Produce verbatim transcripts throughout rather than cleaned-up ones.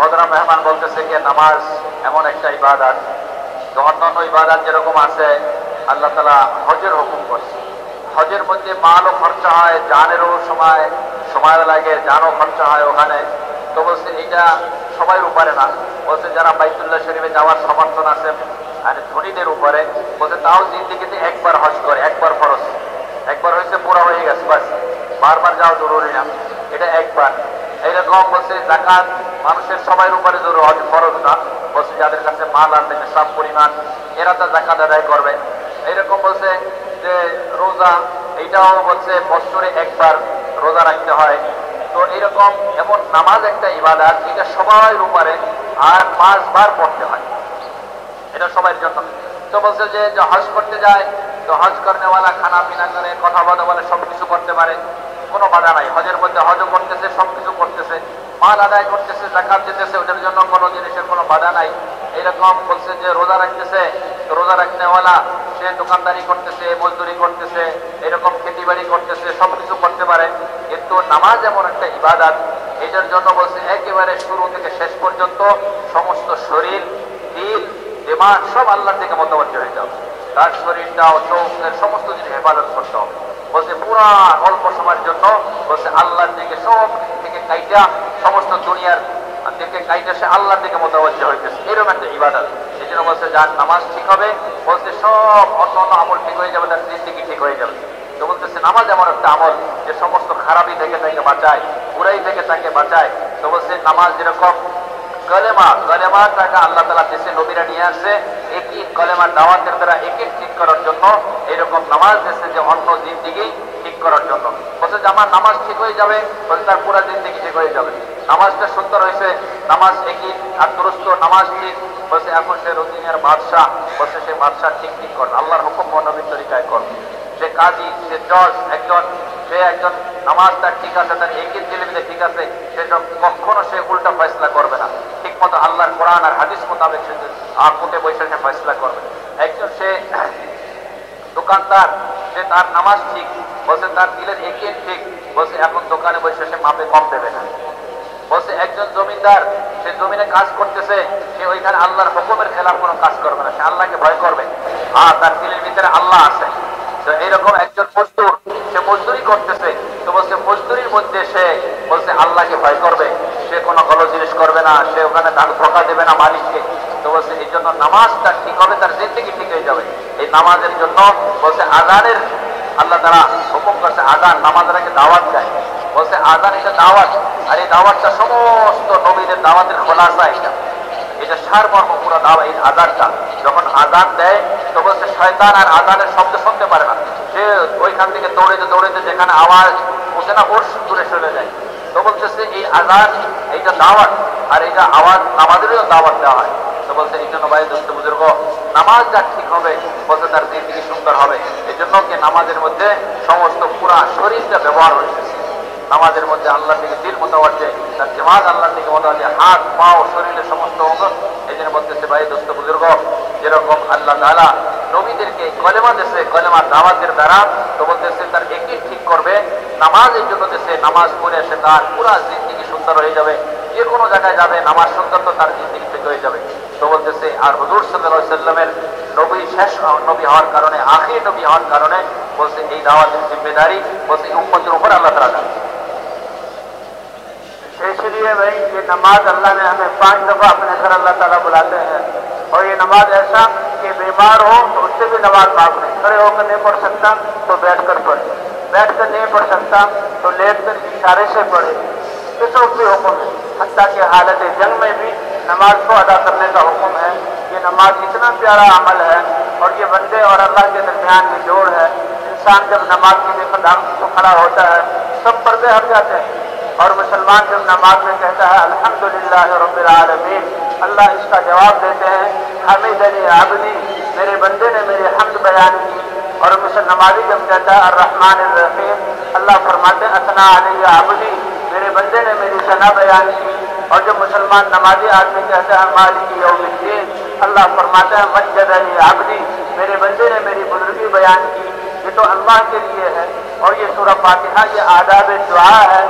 मोहतरम मेहमान बोलते कि नमाज एमन एक इबादत तो अन्य इबादत जे रकम आछे आल्लाह ताआला हजेर हुकुम करछे हजेर मध्य मालो खर्चा है जानेरो समय समय लागे जानो खर्चा है ओखाने तो बोलते ये सबार उपरे ना बोलते जरा बैतुल्लाह शरीफे जावार समर्थन आछे आर धनीदेर उपरे बोलते ताओ जिंदगीते एकबार हज करे एकबार फरज एकबार होइछे पूरा होये गेछे बस बार बार जाओ जरूरी ना एटा एकबार এই রকম বলছে যাকাত মানুষের সবার উপরে জরুরি হজ ফরজ না বলছে যাদের কাছে মাল আছে সব পরিমাণ এরা তা যাকাত আদায় করবে এই রকম বলছে যে রোজা এটাও বলছে বছরে একবার রোজা রাখতে হয় তো এই রকম এমন নামাজ একটা ইবাদত এটা সবার উপরে আর পাঁচ বার পড়তে হয় এটা সবার জন্য তো বলছে যে হজ করতে যায় তো হজ করনে वाला খানা পিনা করে কথা বলা বলে সব কিছু করতে পারে কোনো বাধা নাই হজের মধ্যে হজ করতেছে সবকিছু করতেছে মাল আদায় করতেছে যাকাত দিতেছে ওটার জন্য কোনো জিনিসের কোনো বাধা নাই এরকম বলছে যে রোজা রাখতেছে তো রোজা রাখনেওয়ালা সে দোকানদারি করতেছে মজদুরি করতেছে এরকম খেতিবাড়ি করতেছে সবকিছু করতে পারে কিন্তু নামাজ এমন একটা ইবাদত এটার জন্য বলছে একেবারে শুরু থেকে শেষ পর্যন্ত সমস্ত শরীর দিল দিমাগ সব আল্লাহর দিকে মতবজ্জ হয়ে যাবে তার শরীরটাও চোখের সমস্ত জিনিস হেফাজত করতে হবে বলছে পুরা অল্প সময়ের জন্য বলছে আল্লাহর দিকে সব থেকে কাইটা সমস্ত দুনিয়ার দিকে কাইটা সে আল্লাহর দিকে মোতাবজ্জে হইতেছে এরকম একটা ইবাদত এই জন্য বলছে যার নামাজ ঠিক হবে বলছে সব অন্য অন্য আমল ঠিক হয়ে যাবে তার জিন্দেগি ঠিক হয়ে যাবে তো বলতেছে নামাজ এমন একটা আমল যে সমস্ত খারাপি থেকে তাকে বাঁচায় বুরাই থেকে তাকে বাঁচায় তো বলছে নামাজ যেরকম কলেমা কলেমা টাকা আল্লাহ তালা দেশে নবীরা নিয়ে আসছে একই কলেমা দাওয়াতের দ্বারা একই ঠিক করার জন্য এরকম নামাজ দেশে যে অন্য জিন্দিগি ঠিক করার জন্য বলছে যে আমার নামাজ ঠিক হয়ে যাবে বলছে তার পুরা জিন্দিগি ঠিক হয়ে যাবে নামাজটা সুন্দর হয়েছে নামাজ একই আর দুরস্ত নামাজ ঠিক বলছে এখন সে রোজিনের বাদশাহ বলছে সে বাদশাহ ঠিক ঠিক করেন আল্লাহর হুকুম নবীর তরিকায় করেন সে কাজী সে জজ একজন সে একজন নামাজ তার ঠিক আছে তার একই জিলিমিতে ঠিক আছে সেসব কখনো সে উল্টা ফয়সলা করবে না ঠিক মতো আল্লাহর কোরআন আর হাদিস মোতাবেক সে আর কোটে বৈশা সে ফয়সলা করবে একজন সে দোকানদার সে তার নামাজ ঠিক বলছে তার দিলের একই ঠিক বলছে এখন দোকানে বসে সে মাপে কম দেবে না বলছে একজন জমিদার সে জমিনে কাজ করতেছে সে ওইখানে আল্লাহর হুকুমের খেলাফ কোনো কাজ করবে না সে আল্লাহকে ভয় করবে আর তার দিলের ভিতরে আল্লাহ আছে তো এইরকম একজন মজদুর সে মজদুরি করতেছে তো বলছে মজদুরির মধ্যে সে বলছে আল্লাহকে ভয় করবে সে কোনো ভালো জিনিস করবে না সে ওখানে তার ধোকা দেবে না মালিককে তো বলছে এই জন্য নামাজটা ঠিক হবে তার জিন্দেগি ঠিক হয়ে যাবে এই নামাজের জন্য বলছে আজানের আল্লাহ তারা হুকুম করছে আজান নামাজটাকে দাওয়াত দেয় বলছে আজান এটা দাওয়াত আর এই দাওয়াতটা সমস্ত নবীদের দাওয়াতের খোলাসা এটা এটা সারমর্ম পুরো দাওয়াত এই আজানটা যখন আজান দেয় তো বলছে শয়তান আর আজানের শব্দ শুনতে পারে না সে ওইখান থেকে দৌড়েতে দৌড়েতে যেখানে আওয়াজ ওঠে না ওর দূরে চলে যায় তো বলতেছে এই আজান এইটা দাওয়াত আর এইটা আওয়াজ নামাজেরও দাওয়াত দেওয়া হয় তো বলছে এই জন্য ভাই দোস্ত বুজুর্গ নামাজ যা ঠিক হবে বলছে তার জিন্দেগি সুন্দর হবে এই জন্য কি নামাজের মধ্যে সমস্ত পুরা শরীরটা ব্যবহার হয়েছে নামাজের মধ্যে আল্লাহর দিকে দিল মোতাবজ্জে তার জামাত আল্লাহর দিকে মোতাবজ্জে হাত পা ও শরীরের সমস্ত অঙ্গ এই জন্য বলতেছে ভাই দোস্ত বুজুর্গ যেরকম আল্লাহ তাআলা নবীদেরকে কলেমা দেশে কলেমা দাওয়াতের দ্বারা তো বলতেছে তার একই ঠিক করবে নামাজের জন্য দেশে নামাজ পড়ে সে তার পুরা জিন্দেগি সুন্দর হয়ে যাবে যে কোনো জায়গায় যাবে নামাজ সুন্দর তো তার জিন্দেগি ঠিক হয়ে যাবে তো বলতেছে আর হুজুর সাল্লাল্লাহু আলাইহি সাল্লামের নবী শেষ নবী হওয়ার কারণে আখির নবী হওয়ার কারণে বলছে এই দাওয়াতের জিম্মেদারি বলছে উম্মতের উপর আল্লাহ তাআলা इसलिए भाई ये नमाज अल्लाह ने हमें पांच दफा अपने घर अल्लाह ताला बुलाते हैं और ये नमाज ऐसा कि बीमार हो तो उससे भी नमाज मांगने खड़े होकर नहीं पढ़ सकता तो बैठकर पढ़े बैठकर नहीं पढ़ सकता तो लेट कर इशारे से पढ़े इस भी हुक्म है हत्ता कि हालत जंग में भी नमाज को अदा करने का हुक्म है ये नमाज इतना प्यारा अमल है और ये बंदे और अल्लाह के दरमियान में जोड़ है इंसान जब नमाज के लिए खदाम को खड़ा होता है सब पर्दे हट जाते हैं और मुसलमान जब नमाज में कहता है अल्हम्दुलिल्लाह रब्बिल आलमीन अल्लाह इसका जवाब देते हैं हमीदनी अब्दी मेरे बंदे ने मेरे हम्द बयान की और नमाजी जब कहता है अर्रहमान अर्रहीम अल्लाह फरमाते हैं असना अलैया अब्दी मेरे बंदे ने मेरी सना बयान की और जब मुसलमान नमाजी आदमी कहता है मालिकी यौमिद्दीन अल्लाह फरमाते हैं मज्जदनी अब्दी मेरे बंदे ने मेरी बुजुर्गी बयान की ये तो अल्लाह के लिए है और ये सूरह फातिहा ये आदाब दुआ है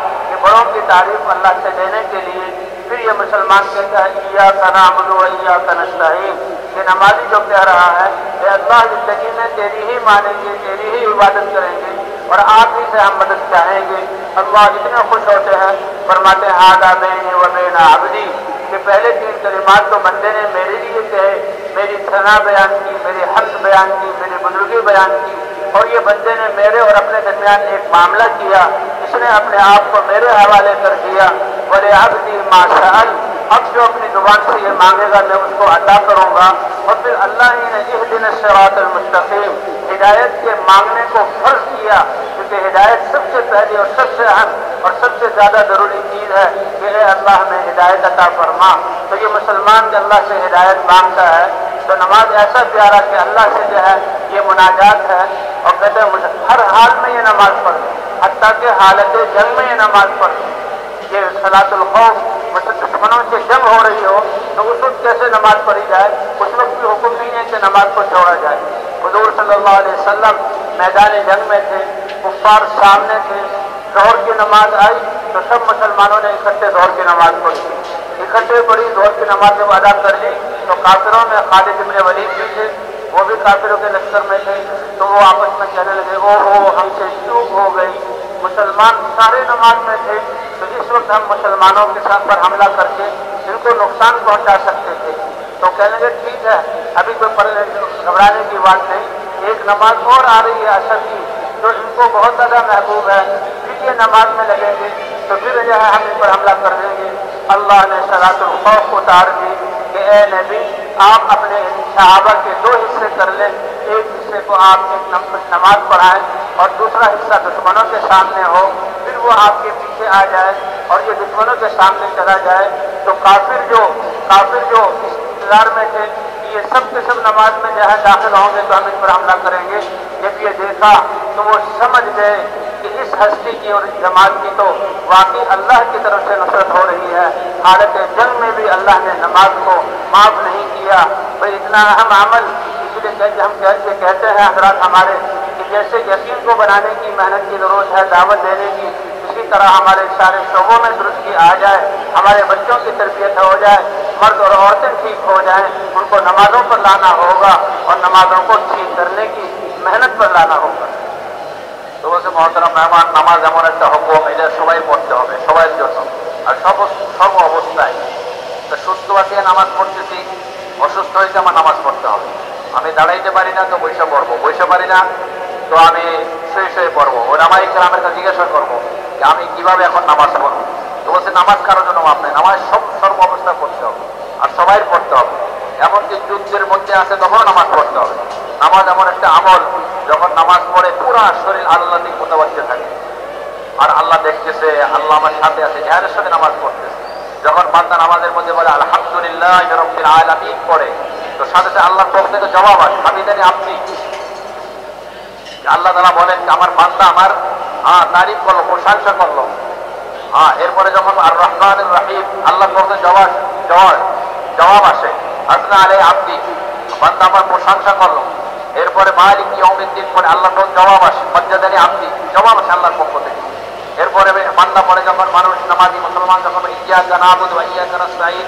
बड़ों की तारीफ अल्लाह से देने के लिए फिर यह मुसलमान कहता है इय्याका नअबुदु व इय्याका नस्तईन। ये नमाजी जो कह रहा है कि अल्लाह जिंदगी में तेरी ही मानेंगे, तेरी ही इबादत करेंगे और आप ही से हम मदद चाहेंगे। अल्लाह इतने खुश होते हैं, फरमाते हैं आदा बैनी व बैन अब्दी, कि पहले तीन कलिमात तो बंदे ने मेरे लिए कहे, मेरी सना बयान की, मेरी हक बयान की, मेरी बुजुर्गी बयान की, और ये बंदे ने मेरे और अपने दरमियान एक मामला किया, इसने अपने आप को मेरे हवाले कर दिया। बोले अब्दी माशाअल, अब जो अपनी जुबान से ये मांगेगा मैं उसको अता करूँगा। और फिर अल्लाह ही ने इहदिनस्सिरातल मुस्तकीम, हिदायत के मांगने को फर्ज किया, क्योंकि हिदायत सबसे पहले और सबसे अहम और सबसे ज़्यादा ज़रूरी चीज़ है कि अल्लाह में हिदायत अता फरमा। तो ये मुसलमान जब अल्लाह से हिदायत मांगता है तो नमाज ऐसा प्यारा कि अल्लाह से जो है ये मुनाजात है। और कहते हैं हर हाल में ये नमाज पढ़, हत्ता के हालत जंग में ये नमाज पढ़, ये सलातुल खौफ दुश्मनों से जंग हो रही हो तो उस वक्त कैसे नमाज पढ़ी जाए, उस वक्त भी हुक्म नहीं है कि नमाज को छोड़ा जाए। हुजूर सल्लल्लाहु अलैहि वसल्लम मैदान जंग में थे, कुफ्फार सामने थे, जोहर की नमाज आई तो सब मुसलमानों ने इकट्ठे जोहर की नमाज पढ़ी, इकट्ठे पढ़ी जोहर की नमाज जब अदा कर ली तो काफिरों में खालिद इब्न वलीद भी थे, वो भी काफिरों के लश्कर में थे, तो वो आपस में कहने लगे ओ हो हमसे चूक हो गई, मुसलमान सारे नमाज में थे, तो इस वक्त हम मुसलमानों के साथ पर हमला करके इनको नुकसान पहुंचा सकते थे। तो कहने लगे ठीक है अभी कोई पढ़ने घबराने की बात नहीं, एक नमाज और आ रही है असर की जो इनको बहुत ज़्यादा महबूब है, फिर ये नमाज में लगेंगे तो फिर जो है हम इन पर हमला कर देंगे। अल्लाह ने सलातुल खौफ को उतार दी कि ए नबी आप अपने सहाबा के दो हिस्से कर लें, एक हिस्से को आप एक नमाज पढ़ाएं और दूसरा हिस्सा दुश्मनों के सामने हो, फिर वो आपके पीछे आ जाए और ये दुश्मनों के सामने चला जाए। तो काफिर जो काफिर जो इस इंतजार में थे कि ये सब के सब नमाज में जहाँ दाखिल होंगे तो हम इन पर हमला करेंगे, जब ये देखा तो वो समझ गए कि इस हस्ती की और जमात की तो वाकई अल्लाह की तरफ से नफरत हो रही है। हालत जंग में भी अल्लाह ने नमाज को माफ़ नहीं किया, भाई इतना अहम अमल। इसलिए हम कहते कहते हैं हजरात हमारे कि जैसे यकीन को बनाने की मेहनत की ज़रूरत है, दावत देने की, इसी तरह हमारे सारे शोबों में दुरुस्ती आ जाए, हमारे बच्चों की तरबियत हो जाए, मर्द और औरतें ठीक हो जाएं, उनको नमाज़ों पर लाना होगा और नमाज़ों को ठीक करने की मेहनत पर लाना होगा। तो वैसे मोहतरम मेहमान नमाज एमन एक हुकुम ये सबाई पढ़ते हैं सबार जो और सब सब अवस्थाएं। तो सुस्थ आते नमाज पढ़ते असुस्थ होते हमारे नमाज पढ़ते हमें दाड़ाइते परि ना तो बैसा पढ़ब बैसा परि ना तो हमें शुए शुए पढ़ब ओलामाए केरामेर का जिज्ञासा करब कि हमें कीभाबे एखन नमाज पढ़ब। तो वैसे नमाज कारो जन्य माप नहीं, नमाज सब सर्व अवस्था पढ़ते हैं और सबाई पढ़ते हैं एमनकि युद्धेर मध्य आछे तखनो नमाज पढ़ते हैं। नमाज एमन एक आमल जब नमाज पढ़े पूरा शरीर आल्ला दिक मुतवज्जे थे और आल्ला देखते आल्ला साथे आछे ध्यानेर साथे नमाज पढ़ते जब बांदा नमाजेर मध्य बोले आलहमदुलिल्लाह रब्बिल आलामीन पढ़े तो साथे आल्लाहर पक्ष थेके जवाब आछे हामिदानी आपनी आल्ला ताआला बोलेन आमार बांदा आमार हाँ तारीफ करलो प्रशंसा करलो हाँ एरपर जखन आर रहमानिर रहीम आल्लाहर पक्ष थेके जवाब जवाब जवाब आसे आसना आले आपनी बांदा आमार प्रशंसा करलो এরপরে মালিক ইয়াউমিন দিন পরে আল্লাহর পক্ষ জবাব আসে মর্যাদানি আপনি জবাব আসে আল্লাহর পক্ষ থেকে। এরপরে বান্দা পড়ে যখন মানুষ নামাজি মুসলমান যখন ইয়াকা নাবুদু ওয়া ইয়াকা নাস্তাঈন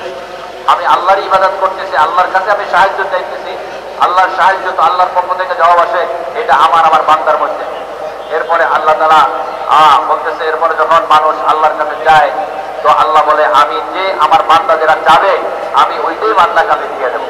আমি আল্লাহর ইবাদত করতেছি আল্লাহর কাছে আমি সাহায্য চাইতেছি আল্লাহর সাহায্য তো আল্লাহর পক্ষ থেকে জবাব আসে এটা আমার আমার বান্দার মধ্যে। এরপরে আল্লাহ তাআলা আহ বলতেছে এরপরে যখন মানুষ আল্লাহর কাছে যায় তো আল্লাহ বলে আমি যে আমার বান্দা যারা চাবে আমি ওইটাই বান্দার কাছে দিয়ে দেব।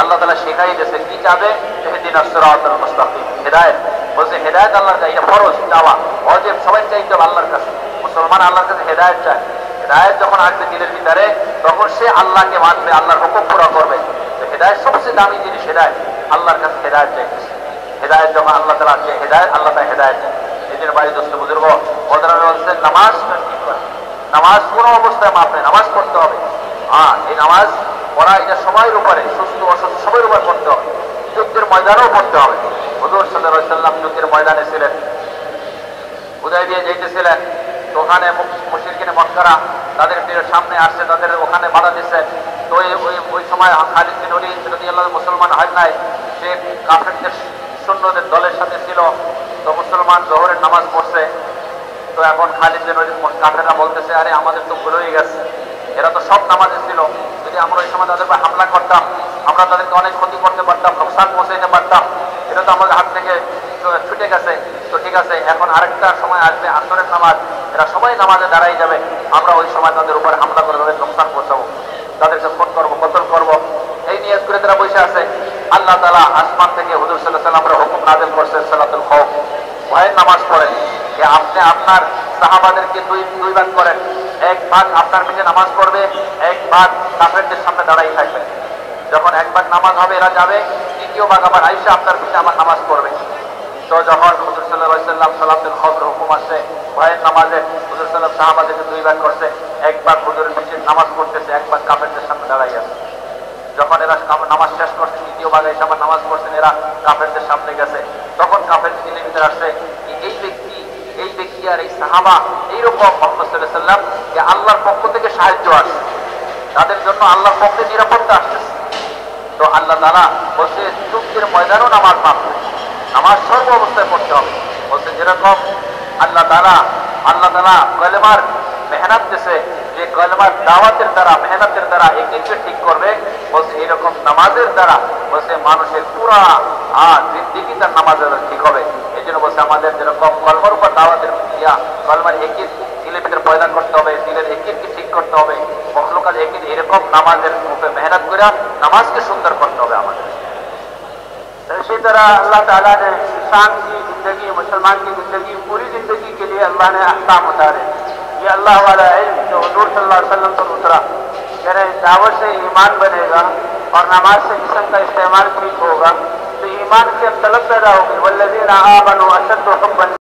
আল্লাহ তাআলা শেখাই দিয়েছে কি চাবে ইহদিনাস সিরাতাল মুস্তাকিম হিদায়াত বলছে হিদায়াত আল্লাহর কাছে এটা ফরজ চাওয়া ওয়াজিব সবাই চাইতে আল্লাহর কাছে মুসলমান আল্লাহর কাছে হিদায়াত চায়। হিদায়াত যখন আসবে দিলের ভিতরে তখন সে আল্লাহকে মানবে আল্লাহর হুকুম পুরা করবে। তো হিদায়াত সবচেয়ে দামি জিনিস হিদায়াত আল্লাহর কাছে হিদায়াত চাইছে হিদায়াত যখন আল্লাহ তাআলা চায় হিদায়াত আল্লাহ তাআলা হিদায়াত চায়। এদের ভাই দোস্ত বুজুর্গ ওদারা বলছেন নামাজ ঠিক করে নামাজ কোন অবস্থায় মাপবে নামাজ পড়তে হবে হ্যাঁ এই নামাজ পড়া এটা সবার উপরে সুস্থ অসুস্থ সবার উপর পড়তে হবে যুদ্ধের ময়দানেও পড়তে হবে। হুজুর সাল্লাল্লাহু আলাইহি ওয়াসাল্লাম যুদ্ধের ময়দানে ছিলেন উদাইবিয়া যাইতেছিলেন তো ওখানে মুশরিকিনে মক্কারা তাদের পীরের সামনে আসছে তাদের ওখানে বাধা দিচ্ছে তো ওই ওই সময় খালিদ বিন ওলীদ রাদিয়াল্লাহু আনহু মুসলমান হয় নাই সে কাফেরদের সৈন্যদের দলের সাথে ছিল তো মুসলমান জোহরের নামাজ পড়ছে তো এখন খালিদ বিন ওলীদ কাফেররা বলতেছে আরে আমাদের তো ভুল হয়ে গেছে এরা তো সব নামাজে ছিল। যদি আমরা এই সময় তাদের উপর হামলা করতাম, আমরা তাদেরকে অনেক ক্ষতি করতে পারতাম, লোকসান পৌঁছাইতে পারতাম। এটা তো আমাদের হাত থেকে ছুটে গেছে। তো ঠিক আছে, এখন আরেকটা সময় আসবে আসরের নামাজ, এরা সবাই নামাজে দাঁড়াই যাবে, আমরা ওই সময় তাদের উপর হামলা করে তাদের লোকসান পৌঁছাবো, তাদেরকে খুন করবো, কতল করবো, এই নিয়াত করে তারা বসে আছে। আল্লাহ তাআলা আসমান থেকে হুজুর সাল্লাল্লাহু আলাইহি ওয়াসাল্লামের হুকুম নাযিল করেছেন, সালাতুল খাউফ, ভয়ের নামাজ পড়েন। যে আপনি আপনার সাহাবাদেরকে দুই দুই ভাগ করেন, এক ভাগ আপনার পিছে নামাজ পড়বে, এক ভাগ কাফেরদের সামনে দাঁড়াই থাকবে। যখন এক ভাগ নামাজ হবে এরা যাবে, দ্বিতীয় ভাগ আবার আয়েশা আপনার পিছে আমার নামাজ পড়বে। তো যখন হুজুর সাল্লাল্লাহু আলাইহি ওয়াসাল্লাম সালাতুল খাউফের হুকুম আসে ভয়ের নামাজে, হুজুর সাল্লাল্লাহু আলাইহি ওয়াসাল্লাম সাহাবাদেরকে দুই ভাগ করছে, এক ভাগ হুজুরের পিছে নামাজ পড়তেছে, এক ভাগ কাফেরদের সামনে দাঁড়াই আছে। যখন এরা নামাজ শেষ করছে, দ্বিতীয় ভাগে এসে আবার নামাজ পড়ছেন, এরা কাফেরদের সামনে গেছে। তখন কাফের দিলের ভিতরে আসছে এই ব্যক্তি এই ব্যক্তি আর এই সাহাবা এইরকম সাল্লাম যে আল্লাহর পক্ষ থেকে সাহায্য আসছে, তাদের জন্য আল্লাহর পক্ষে নিরাপত্তা আসতেছে। তো আল্লাহ তাআলা বলছে যুদ্ধের ময়দানও নামাজ মাপবে, নামাজ সর্ব অবস্থায় পড়তে হবে। বলছে যেরকম আল্লাহ তাআলা আল্লাহ তাআলা কলেমার মেহনত দিয়েছে, যে কলেমার দাওয়াতের দ্বারা মেহনতের দ্বারা একিনকে ঠিক করবে, বলছে এরকম নামাজের দ্বারা বলছে মানুষের পুরা আর জিন্দেগি তার নামাজের ঠিক হবে। এই জন্য বলছে আমাদের যেরকম কলমার উপর দাওয়াতের দিয়া কলমার একিন দিলের ভিতরে পয়দা করতে হবে, দিলের একিনকে ঠিক করতে হবে, কখনো কাজ একিন এরকম নামাজের রূপে মেহনত করে নামাজকে সুন্দর করতে হবে আমাদের। इसी तरह अल्लाह ताला ने इंसान की ज़िंदगी, मुसलमान की ज़िंदगी, पूरी ज़िंदगी के लिए अल्लाह ने अहकाम उतारे। ये अल्लाह वाला इल्म जो हुज़ूर सल्लल्लाहु अलैहि वसल्लम पर उतरा, यानी दावत से ईमान बनेगा और नमाज से जिसम का इस्तेमाल ठीक होगा तो ईमान की अब तलब पैदा होगी। वल्लज़ीना आमनू अशद्दु हुब्बन।